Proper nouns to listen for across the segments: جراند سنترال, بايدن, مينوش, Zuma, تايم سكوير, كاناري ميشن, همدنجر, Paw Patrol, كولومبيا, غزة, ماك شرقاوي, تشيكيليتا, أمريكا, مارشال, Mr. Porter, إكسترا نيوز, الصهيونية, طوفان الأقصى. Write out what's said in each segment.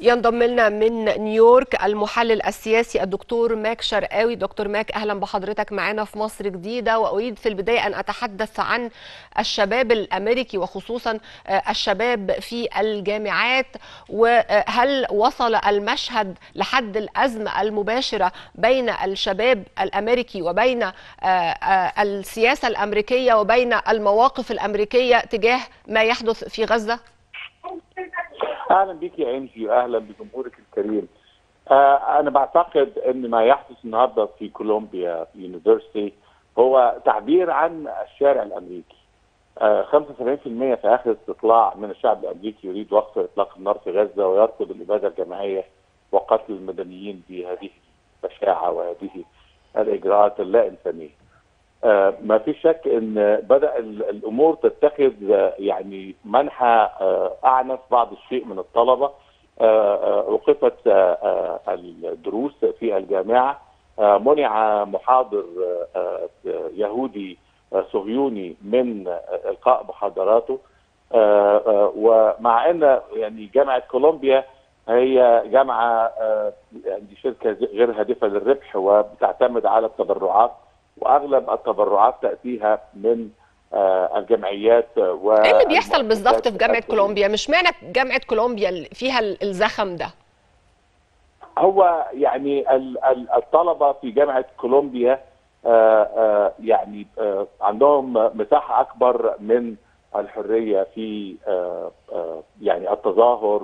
ينضم لنا من نيويورك المحلل السياسي الدكتور ماك شرقاوي. دكتور ماك، أهلا بحضرتك معنا في مصر جديدة. وأريد في البداية أن أتحدث عن الشباب الأمريكي وخصوصا الشباب في الجامعات، وهل وصل المشهد لحد الأزمة المباشرة بين الشباب الأمريكي وبين السياسة الأمريكية وبين المواقف الأمريكية تجاه ما يحدث في غزة؟ اهلا بك يا انجي واهلا بجمهورك الكريم. انا بعتقد ان ما يحدث النهارده في كولومبيا في يونيفرسيتي هو تعبير عن الشارع الامريكي. 75% في اخر استطلاع من الشعب الامريكي يريد وقف اطلاق النار في غزه ويرفض الاباده الجماعيه وقتل المدنيين بهذه البشاعه وهذه الاجراءات اللا انسانيه. ما في شك ان بدأ الامور تتخذ يعني منحى اعنف بعض الشيء من الطلبه. اوقفت الدروس في الجامعه، منع محاضر يهودي صهيوني من القاء محاضراته، ومع ان يعني جامعه كولومبيا هي جامعه يعني شركه غير هادفه للربح وبتعتمد على التبرعات، واغلب التبرعات تاتيها من الجمعيات. ايه اللي بيحصل بالظبط في جامعه كولومبيا؟ مش معنى جامعه كولومبيا فيها الزخم ده هو يعني الطلبه في جامعه كولومبيا يعني عندهم مساحه اكبر من الحريه في يعني التظاهر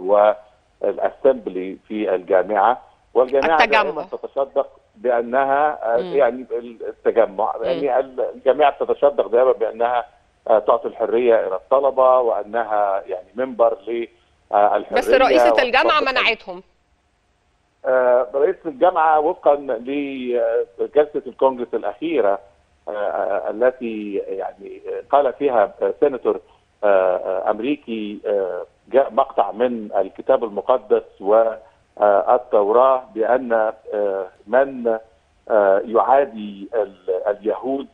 والاسمبلي في الجامعه، والجامعه دائما تتشدق بانها يعني التجمع، يعني الجامعه تتشدق دائما بانها تعطي الحريه الى الطلبه وانها يعني منبر للحريه. بس رئيسه الجامعه منعتهم. رئيسه الجامعه وفقا لجلسه الكونجرس الاخيره التي يعني قال فيها سيناتور امريكي جاء مقطع من الكتاب المقدس و التوراة بأن من يعادي اليهود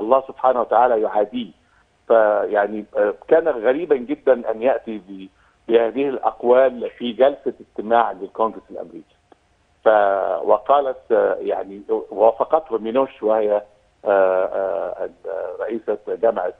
الله سبحانه وتعالى يعاديه. فيعني كان غريبا جدا أن يأتي بهذه الأقوال في جلسة اجتماع للكونغرس الأمريكي. وقالت يعني وافقته مينوش وهي رئيسة جامعة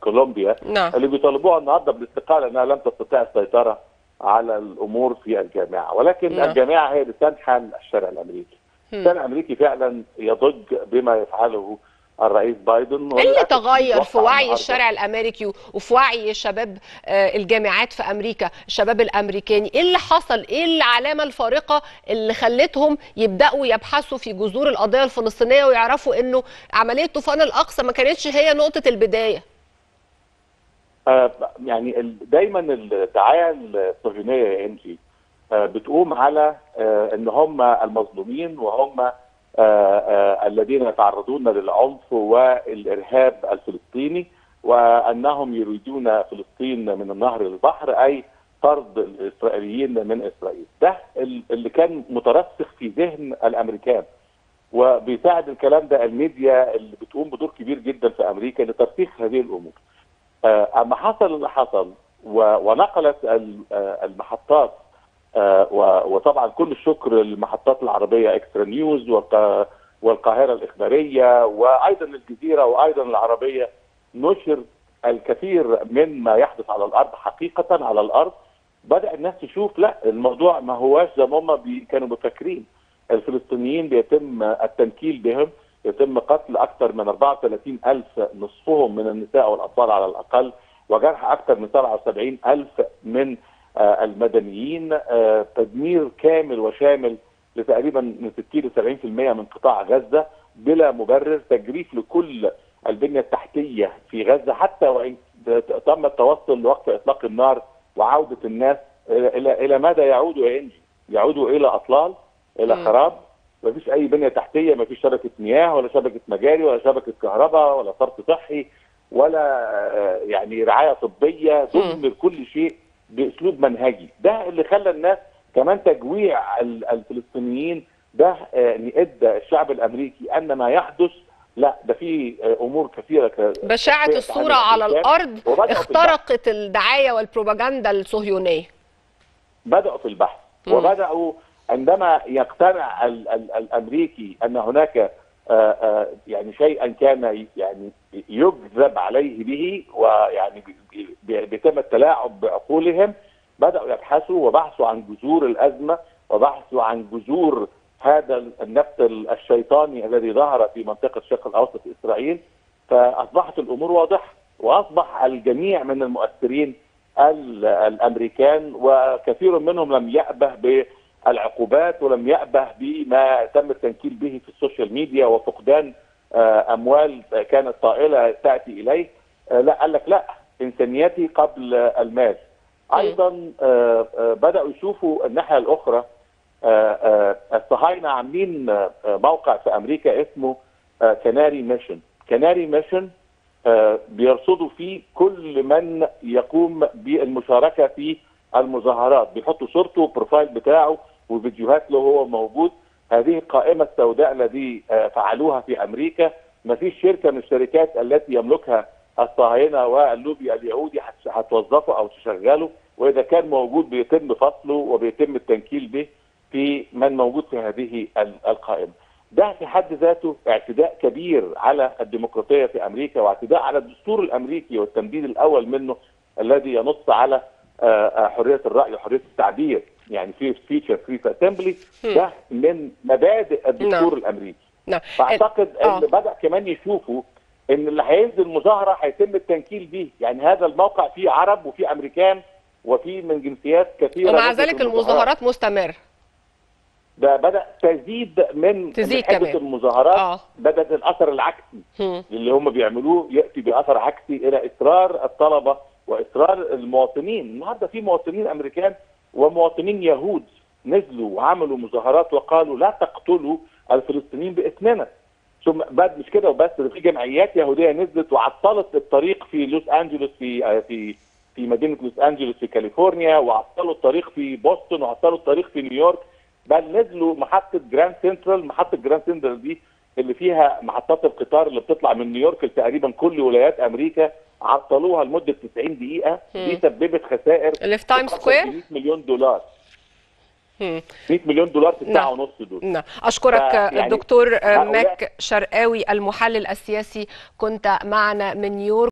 كولومبيا اللي بيطالبوها النهارده بالاستقالة أنها لم تستطيع السيطرة على الامور في الجامعه، ولكن الجامعه هي اللي تنحل الشارع الامريكي. الشارع الامريكي فعلا يضج بما يفعله الرئيس بايدن. ايه اللي تغير في وعي الشارع الامريكي وفي وعي شباب الجامعات في امريكا، الشباب الامريكاني؟ ايه اللي حصل؟ ايه العلامه الفارقه اللي خلتهم يبداوا يبحثوا في جذور القضيه الفلسطينيه ويعرفوا انه عمليه طوفان الاقصى ما كانتش هي نقطه البدايه؟ يعني دايما الدعايه الصهيونيه يا انجي بتقوم على ان هم المظلومين وهم الذين يتعرضون للعنف والارهاب الفلسطيني، وانهم يريدون فلسطين من النهر للبحر، اي طرد الاسرائيليين من اسرائيل. ده اللي كان مترسخ في ذهن الامريكان، وبيساعد الكلام ده الميديا اللي بتقوم بدور كبير جدا في امريكا لترسيخ هذه الامور. اما حصل اللي حصل ونقلت المحطات، وطبعا كل الشكر للمحطات العربيه إكسترا نيوز والقاهره الاخباريه وايضا الجزيره وايضا العربيه، نشر الكثير من ما يحدث على الارض حقيقه على الارض. بدا الناس تشوف لا، الموضوع ما هواش زي ما هم كانوا مفكرين. الفلسطينيين بيتم التنكيل بهم، يتم قتل أكثر من 34,000 نصفهم من النساء والأطفال على الأقل، وجرح أكثر من 77,000 من المدنيين، تدمير كامل وشامل لتقريبا من 60 ل 70% من قطاع غزة بلا مبرر، تجريف لكل البنية التحتية في غزة حتى وإن تم التوصل لوقف إطلاق النار وعودة الناس. إلى ماذا يعودوا يا إنجي؟ يعودوا إلى أطلال، إلى خراب. ما فيش اي بنيه تحتيه، ما فيش شبكه مياه ولا شبكه مجاري ولا شبكه كهرباء ولا صرف صحي ولا يعني رعايه طبيه. تدمر كل شيء باسلوب منهجي. ده اللي خلى الناس كمان تجويع الفلسطينيين. ده يعني ادى الشعب الامريكي ان ما يحدث لا، ده في امور كثيره بشاعه الصوره على الارض اخترقت الدعايه والبروباغندا الصهيونيه. بدأوا في البحث وبدأوا عندما يقتنع الأمريكي أن هناك يعني شيئا كان يعني يجذب عليه به ويعني بيتم التلاعب بعقولهم، بدأوا يبحثوا وبحثوا عن جذور الأزمة وبحثوا عن جذور هذا النفط الشيطاني الذي ظهر في منطقة الشرق الأوسط في إسرائيل. فأصبحت الأمور واضحة وأصبح الجميع من المؤثرين الأمريكان وكثير منهم لم يأبه بالعقوبات ولم يأبه بما تم التنكيل به في السوشيال ميديا وفقدان أموال كانت طائلة تأتي إليه. لا، قال لك لا، إنسانيتي قبل المال. أيضا بدأوا يشوفوا الناحية الأخرى. الصهاينة عاملين موقع في أمريكا اسمه كاناري ميشن. كاناري ميشن بيرصدوا فيه كل من يقوم بالمشاركة في المظاهرات، بيحطوا صورته وبروفايل بتاعه وفيديوهات له هو موجود. هذه القائمة السوداء الذي فعلوها في أمريكا، ما فيش شركة من الشركات التي يملكها الصهاينة واللوبي اليهودي هتوظفه أو تشغله، وإذا كان موجود بيتم فصله وبيتم التنكيل به في من موجود في هذه القائمة. ده في حد ذاته اعتداء كبير على الديمقراطية في أمريكا واعتداء على الدستور الأمريكي والتمديد الأول منه الذي ينص على حرية الرأي وحرية التعبير، يعني في فيتشر في أسمبلي، ده من مبادئ الدستور الأمريكي. فأعتقد أن بدأ كمان يشوفوا أن اللي هينزل المظاهرة هيتم التنكيل به، يعني هذا الموقع فيه عرب وفيه أمريكان وفيه من جنسيات كثيرة، ومع ذلك المظاهرات مستمرة. ده بدأ تزيد من حدة المظاهرات. بدأت الأثر العكسي اللي هم بيعملوه يأتي بأثر عكسي إلى إصرار الطلبة وإصرار المواطنين. النهارده في مواطنين أمريكان ومواطنين يهود نزلوا وعملوا مظاهرات وقالوا لا تقتلوا الفلسطينيين باسمنا. ثم بعد مش كده وبس، في جمعيات يهودية نزلت وعطلت الطريق في لوس أنجلوس، في مدينة لوس أنجلوس في كاليفورنيا، وعطلوا الطريق في بوسطن، وعطلوا الطريق في نيويورك. بل نزلوا محطة جراند سنترال. محطة جراند سنترال دي اللي فيها محطات القطار اللي بتطلع من نيويورك لتقريبا كل ولايات أمريكا، عطلوها لمدة 90 دقيقة. دي سببت خسائر اللي في تايم سكوير 100 مليون دولار. 100 مليون دولار في الساعة ونص دول. أشكرك الدكتور ماك شرقاوي المحلل السياسي، كنت معنا من نيويورك.